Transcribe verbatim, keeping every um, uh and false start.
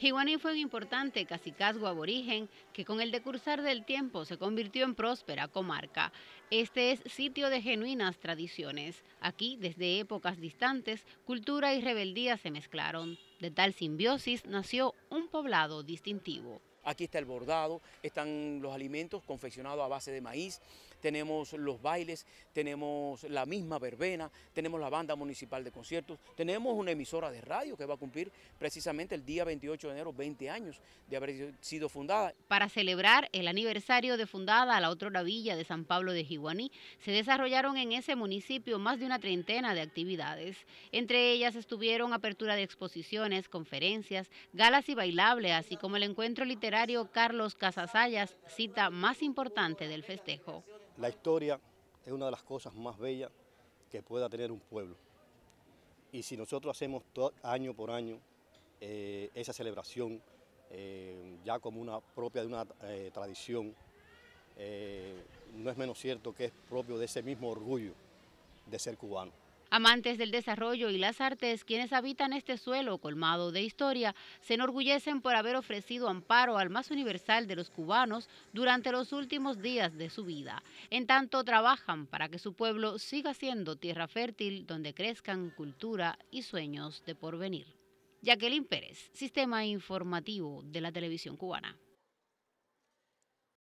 Jiguaní fue un importante cacicazgo aborigen que con el decursar del tiempo se convirtió en próspera comarca. Este es sitio de genuinas tradiciones. Aquí, desde épocas distantes, cultura y rebeldía se mezclaron. De tal simbiosis nació un poblado distintivo. Aquí está el bordado, están los alimentos confeccionados a base de maíz, tenemos los bailes, tenemos la misma verbena, tenemos la banda municipal de conciertos, tenemos una emisora de radio que va a cumplir precisamente el día veintiocho de enero veinte años de haber sido fundada. Para celebrar el aniversario de fundada la otrora villa de San Pablo de Jiguaní, se desarrollaron en ese municipio más de una treintena de actividades. Entre ellas estuvieron apertura de exposiciones, conferencias, galas y bailables, así como el encuentro literario Carlos Casasayas, cita más importante del festejo. La historia es una de las cosas más bellas que pueda tener un pueblo. Y si nosotros hacemos todo, año por año eh, esa celebración eh, ya como una propia de una eh, tradición, eh, no es menos cierto que es propio de ese mismo orgullo de ser cubano. Amantes del desarrollo y las artes, quienes habitan este suelo colmado de historia, se enorgullecen por haber ofrecido amparo al más universal de los cubanos durante los últimos días de su vida. En tanto, trabajan para que su pueblo siga siendo tierra fértil donde crezcan cultura y sueños de porvenir. Jacqueline Pérez, Sistema Informativo de la Televisión Cubana.